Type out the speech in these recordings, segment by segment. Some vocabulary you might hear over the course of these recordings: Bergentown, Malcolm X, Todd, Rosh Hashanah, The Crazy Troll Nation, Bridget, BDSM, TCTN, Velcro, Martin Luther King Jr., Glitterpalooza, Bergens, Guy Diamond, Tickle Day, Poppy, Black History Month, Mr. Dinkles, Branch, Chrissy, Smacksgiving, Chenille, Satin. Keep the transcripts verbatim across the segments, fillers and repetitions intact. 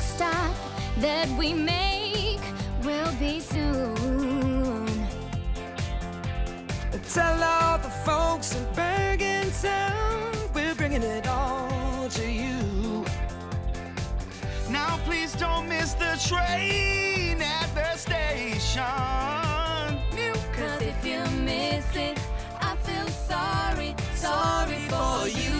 next stop that we make will be soon. Tell all the folks in Bergentown we're bringing it all to you. Now please don't miss the train at the station. Cause if you miss it, I feel sorry, sorry for you.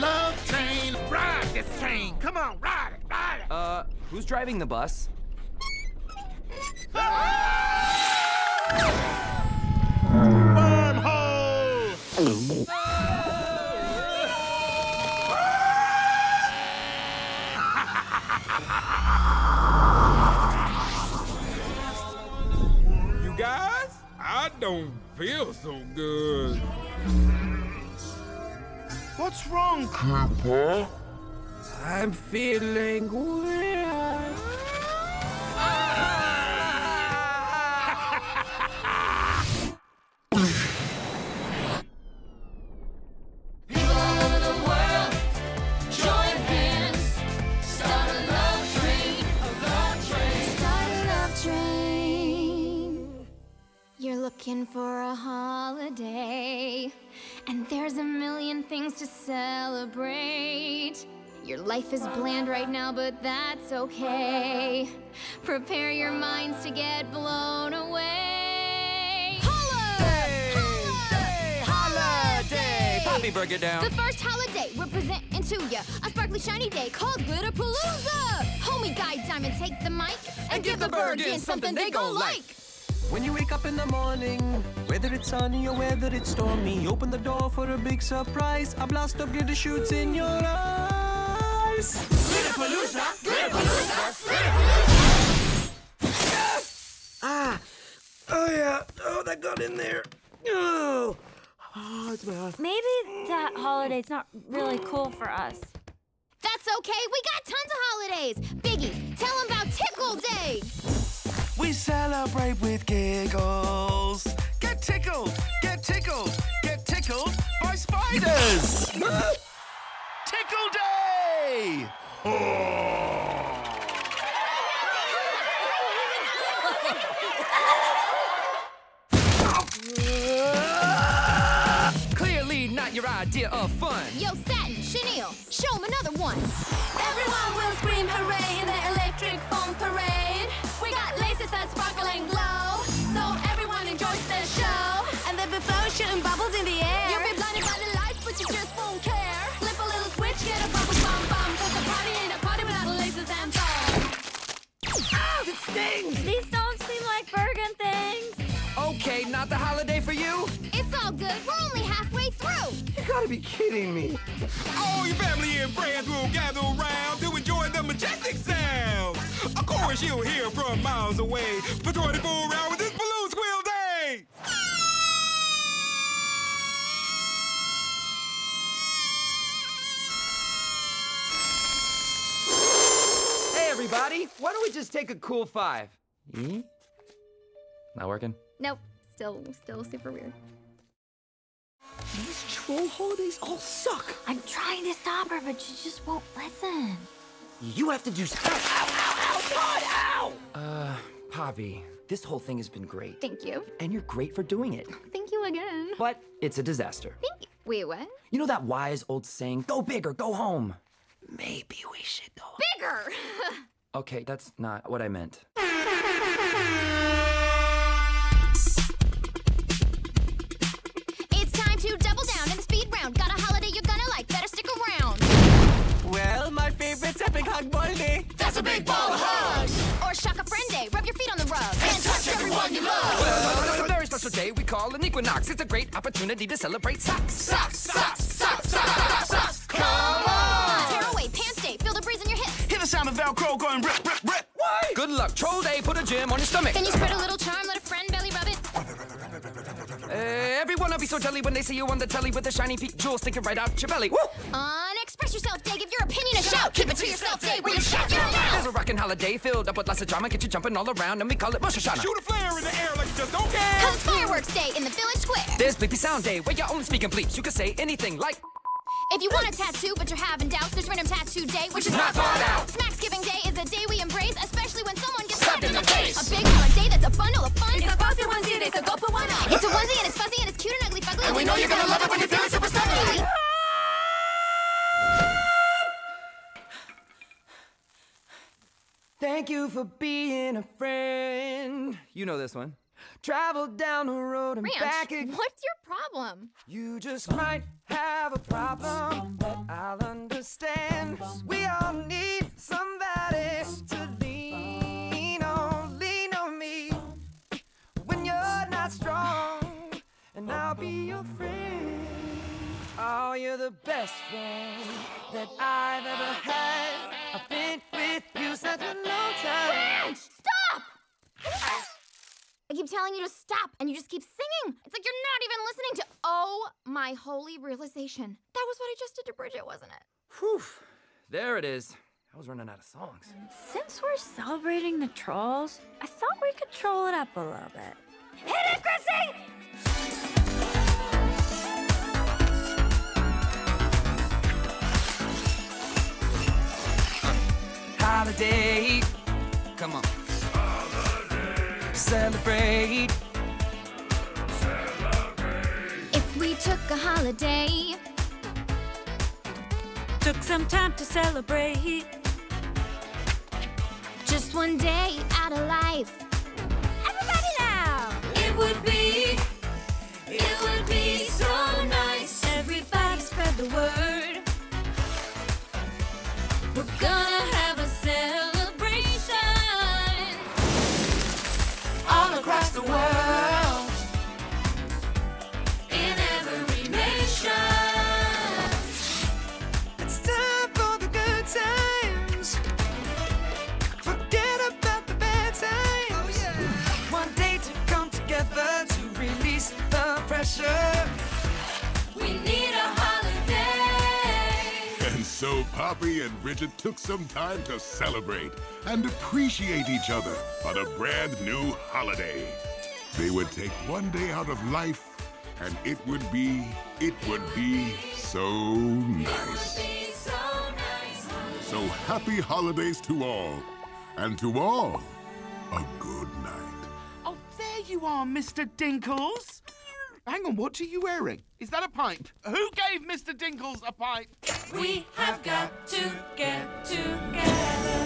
Love train, ride this train. Come on, ride it, ride it. Uh, who's driving the bus? Wormhole! You guys, I don't feel so good. What's wrong, Cooper? I'm feeling weird. Ah! People all over the world, join hands. Start a love train, a love train. Start a love train. You're looking for a holiday. And there's a million things to celebrate. Your life is bland right now, but that's okay. Prepare your minds to get blown away. Holiday! Holiday! Holiday! Poppy, break it down. The first holiday we're presenting to ya. A sparkly, shiny day called Glitterpalooza. Homie Guy Diamond, take the mic and, and give the Bergen something they gon' like. When you wake up in the morning, whether it's sunny or whether it's stormy, open the door for a big surprise. A blast of glitter shoots in your eyes. Glitterpalooza! Glitterpalooza! Glitterpalooza! Ah! Oh, yeah. Oh, that got in there. Oh! Oh, it's my eyes. Maybe that holiday's not really cool for us. That's okay. We got tons of holidays. Biggie, tell them about Tickle Day. We celebrate with giggles. Get tickled, get tickled, get tickled by spiders. Tickle Day! Oh. Clearly not your idea of fun. Yo, Satin, Chenille, show 'em another one. Everyone will scream hooray in the electric foam parade. We got laces that sparkle and glow, so everyone enjoys the show. And the before shooting bubbles in the air. You'll be blinded by the lights, but you just won't care. Flip a little switch, get a bubble bum bum. Cause the party ain't a party without laces and foam. Ow! It stings! These don't seem like Bergen things. Okay, not the holiday for you? It's all good. We're only halfway through. You gotta be kidding me. All your family and friends will gather around to enjoy the majestic sound. Of course, you'll hear from miles away for twenty-four hours. This balloon squeal day. Hey, everybody! Why don't we just take a cool five? Hmm? Not working? Nope. Still, still super weird. These troll holidays all suck. I'm trying to stop her, but she just won't listen. You have to do something. Ow, ow, ow, Todd, ow! Uh, Poppy, this whole thing has been great. Thank you. And you're great for doing it. Thank you again. But it's a disaster. Thank you. Wait, what? You know that wise old saying, go big or go home? Maybe we should go bigger! Okay, that's not what I meant. It's time to double down in the speed round. Got a holiday you're gonna like, better stick around. Well, my favorite's Epic Hug Monday. That's a big ball of hugs. Or Shock a Friend Day. Rub your feet on the rug. And touch everyone you love. Well, it's a very special day we call an equinox. It's a great opportunity to celebrate socks. Socks, socks, socks, socks, socks. Come on! Tear away Pants Day. Feel the breeze in your hips. Hear the sound of Velcro going rip, rip, rip. What? Good luck. Troll Day. Put a gem on your stomach. Then you spread a little charm. Let a friend belly rub it. Uh, everyone will be so jelly when they see you on the telly with the shiny peak jewel sticking right out your belly. Woo! On Express Yourself Day, give your opinion a shout. Keep it to yourself day where you shout your mouth. There's a rocket fucking holiday filled up with lots of drama. Get you jumping all around and we call it Rosh Hashanah. Shoot a flare in the air like you just don't care. Cause it's fireworks day in the village square. There's bleepy sound day where you're only speaking bleeps. You can say anything like... If you want a tattoo but you're having doubts, there's random tattoo day, which is not thought out. Smacksgiving day is a day we embrace, especially when someone gets slapped in the face. A big holiday that's a bundle of fun. It's a bossy onesie day, so go put one on. It's a onesie and it's fuzzy and it's cute and ugly fugly. And we know you're gonna love it when you're feeling super stuffy. Thank you for being a friend. You know this one. Travel down the road and Branch, back again. What's your problem? You just might have a problem, but I'll understand. We all need somebody to lean on, lean on me. When you're not strong, and I'll be your friend. Oh, you're the best friend that I've ever had. I've been with you such a long time. Branch, stop! I keep telling you to stop, and you just keep singing. It's like you're not even listening to... Oh, my holy realization. That was what I just did to Bridget, wasn't it? Whew. There it is. I was running out of songs. Since we're celebrating the trolls, I thought we could troll it up a little bit. Hit it, Chrissy! Holiday. Come on. Celebrate. Celebrate. If we took a holiday, took some time to celebrate. Just one day out of life. Everybody now! It would be, it would be so nice. Everybody spread the word. We're gonna have a celebration. Across the world, in every nation, it's time for the good times. Forget about the bad times. Oh, yeah. One day to come together to release the pressure. We need a holiday. And so Poppy and Bridget took some time to celebrate and appreciate each other on a brand new holiday. They would take one day out of life, and it would be, it would be so nice. It would be so nice. So happy holidays to all, and to all, a good night. Oh, there you are, Mister Dinkles. Hang on, what are you wearing? Is that a pipe? Who gave Mister Dinkles a pipe? We have got to get together.